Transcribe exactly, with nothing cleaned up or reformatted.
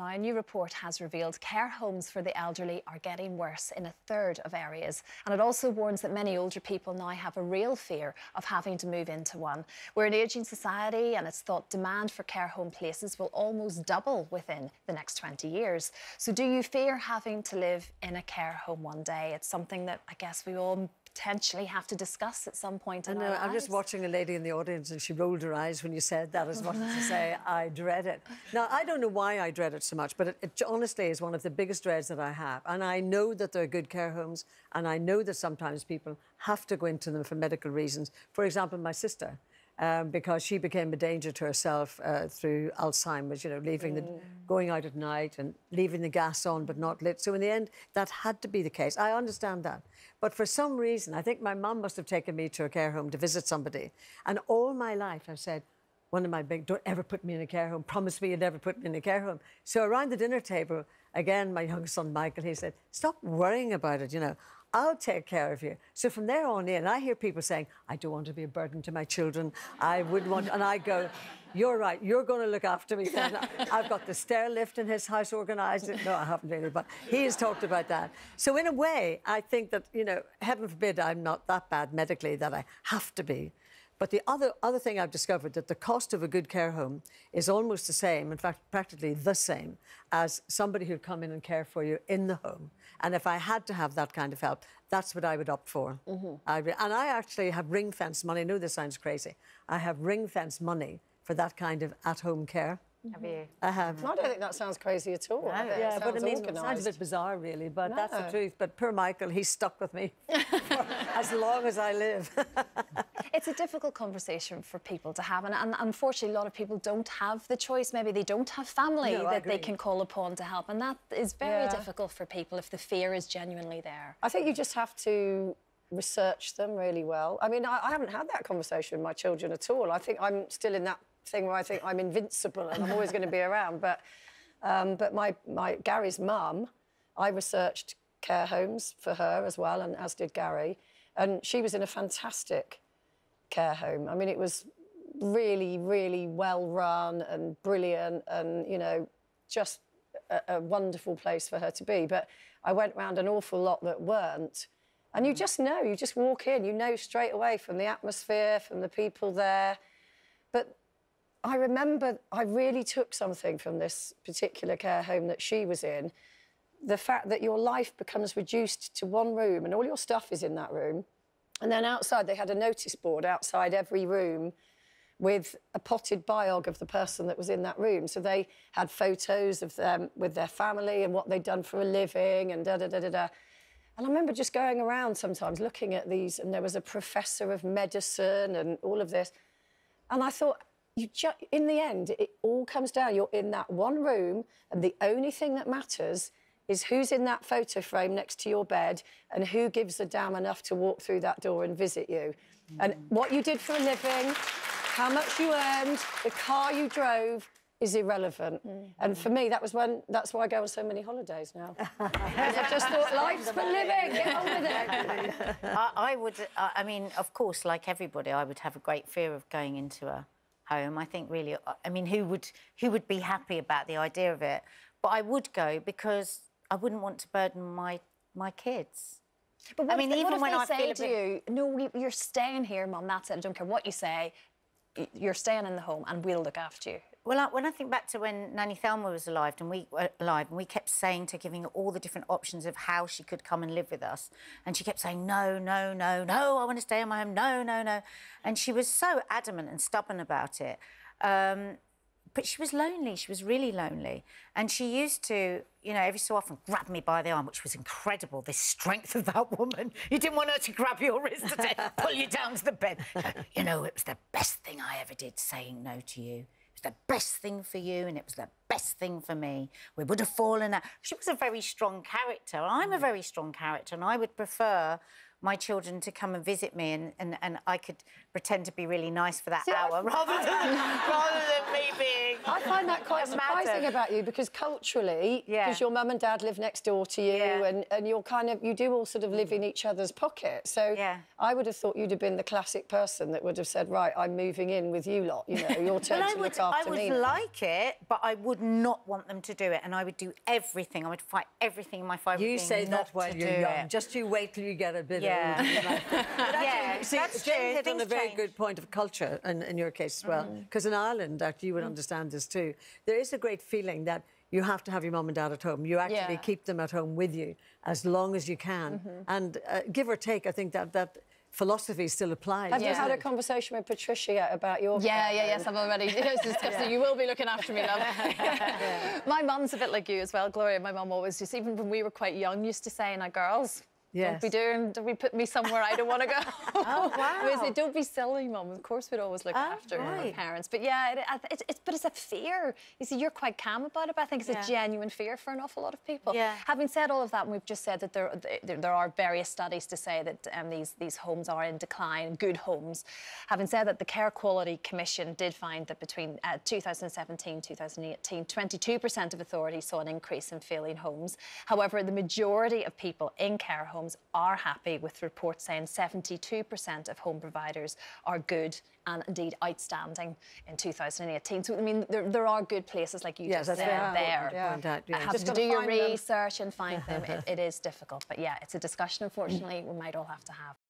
Now, a new report has revealed care homes for the elderly are getting worse in a third of areas, and it also warns that many older people now have a real fear of having to move into one. We're an ageing society, and it's thought demand for care home places will almost double within the next twenty years. So do you fear having to live in a care home one day? It's something that I guess we all potentially have to discuss at some point in I know, our lives. I'm just watching a lady in the audience and she rolled her eyes when you said that, as much as to say, I dread it. Now, I don't know why I dread it so much, but it, it honestly is one of the biggest dreads that I have. And I know that there are good care homes, and I know that sometimes people have to go into them for medical reasons. For example, my sister, um, because she became a danger to herself uh, through Alzheimer's, you know, leaving mm. the, going out at night and leaving the gas on but not lit. So in the end, that had to be the case. I understand that. But for some reason, I think my mum must have taken me to a care home to visit somebody. And all my life I've said, one of my big, don't ever put me in a care home. Promise me you'd never put me in a care home. So around the dinner table, again, my young son, Michael, he said, stop worrying about it, you know. I'll take care of you. So from there on in, I hear people saying, I don't want to be a burden to my children. I wouldn't want... And I go, you're right, you're going to look after me then. I've got the stair lift in his house organised. No, I haven't really, but he has talked about that. So in a way, I think that, you know, heaven forbid I'm not that bad medically that I have to be. But the other, other thing I've discovered, that the cost of a good care home is almost the same, in fact, practically the same, as somebody who'd come in and care for you in the home. And if I had to have that kind of help, that's what I would opt for. Mm-hmm. I re- and I actually have ring-fenced money. I know this sounds crazy. I have ring-fenced money for that kind of at-home care. Have you? I have. No, I don't think that sounds crazy at all. No. Yeah, but I mean, organised. It sounds a bit bizarre, really, but no. That's the truth. But poor Michael, he's stuck with me for as long as I live. It's a difficult conversation for people to have, and, and unfortunately, a lot of people don't have the choice. Maybe they don't have family no, that they can call upon to help, and that is very yeah. difficult for people if the fear is genuinely there. I think you just have to research them really well. I mean, I, I haven't had that conversation with my children at all. I think I'm still in that thing where I think I'm invincible and I'm always going to be around. But, um, but my, my Gary's mum, I researched care homes for her as well, and as did Gary. And she was in a fantastic care home. I mean, it was really, really well run and brilliant, and, you know, just a, a wonderful place for her to be. But I went round an awful lot that weren't. And you just know, you just walk in, you know straight away from the atmosphere, from the people there. But I remember I really took something from this particular care home that she was in. The fact that your life becomes reduced to one room and all your stuff is in that room. And then outside, they had a notice board outside every room with a potted biog of the person that was in that room. So they had photos of them with their family and what they'd done for a living and da-da-da-da-da. And I remember just going around sometimes looking at these, and there was a professor of medicine and all of this. And I thought, You ju in the end, it all comes down. You're in that one room, and the only thing that matters is who's in that photo frame next to your bed and who gives a damn enough to walk through that door and visit you. Mm. And what you did for a living, how much you earned, the car you drove is irrelevant. Mm. And for me, that was when, that's why I go on so many holidays now. I just thought, life's for living, get on with it. I, I would, I mean, of course, like everybody, I would have a great fear of going into a home. I think really, I mean, who would who would be happy about the idea of it? But I would go because I wouldn't want to burden my my kids. But what I mean, if, even what when I say to bit... you, no, you're staying here, Mum. That's it. I don't care what you say. You're staying in the home, and we'll look after you. Well, I, when I think back to when Nanny Thelma was alive, and we uh, alive, and we kept saying to her, giving her all the different options of how she could come and live with us, and she kept saying, no, no, no, no, I want to stay in my home, no, no, no, and she was so adamant and stubborn about it. Um, but she was lonely. She was really lonely, and she used to, you know, every so often grab me by the arm, which was incredible, the strength of that woman. You didn't want her to grab your wrist and say, pull you down to the bed. You know, it was the best thing I ever did, saying no to you. It was the best thing for you, and it was the best thing for me. We would have fallen out. She was a very strong character. I'm a very strong character, and I would prefer my children to come and visit me, and, and, and I could pretend to be really nice for that See, hour rather than, rather than me being... I find that quite surprising about you, because culturally, because yeah. your mum and dad live next door to you yeah. and, and you're kind of, you do all sort of live in each other's pocket. So yeah. I would have thought you'd have been the classic person that would have said, right, I'm moving in with you lot, you know, your turn well, to look would, after me. I would me like it, but I would not want them to do it, and I would do everything. I would fight everything in my five You say not that while you're young. It. Just you wait till you get a bit yeah. older. yeah, See, that's Jane hit on a very change. good point of culture, and in your case as well, because mm. in Ireland, actually, you would mm. understand this too, there is a great feeling that you have to have your mum and dad at home. You actually yeah. keep them at home with you as long as you can. Mm-hmm. And uh, give or take, I think that... that philosophy still applies. Have yeah. you had a conversation with Patricia yet about your... Yeah, family? yeah, yes, I've already discussed yeah. that you will be looking after me, love. yeah. My mum's a bit like you as well, Gloria. My mum always just, even when we were quite young, used to say, now, girls, yes. don't be doing... Don't be putting me somewhere I don't want to go. Oh, wow. We say, don't be silly, mum. Of course, we'd always look oh, after right. our parents. But, yeah, it, it, it, but it's a fear. You see, you're quite calm about it, but I think it's yeah. a genuine fear for an awful lot of people. Yeah. Having said all of that, and we've just said that there, there, there are various studies to say that um, these, these homes are in decline, good homes. Having said that, the Care Quality Commission did find that between uh, two thousand seventeen two thousand eighteen, twenty-two percent of authorities saw an increase in failing homes. However, the majority of people in care homes are happy, with reports saying seventy-two percent of home providers are good and indeed outstanding in two thousand eighteen. So, I mean, there, there are good places, like you yes, just said yeah, there. Yeah. That, yeah. Have just to do your research them. and find them. It, it is difficult. But yeah, it's a discussion, unfortunately, we might all have to have.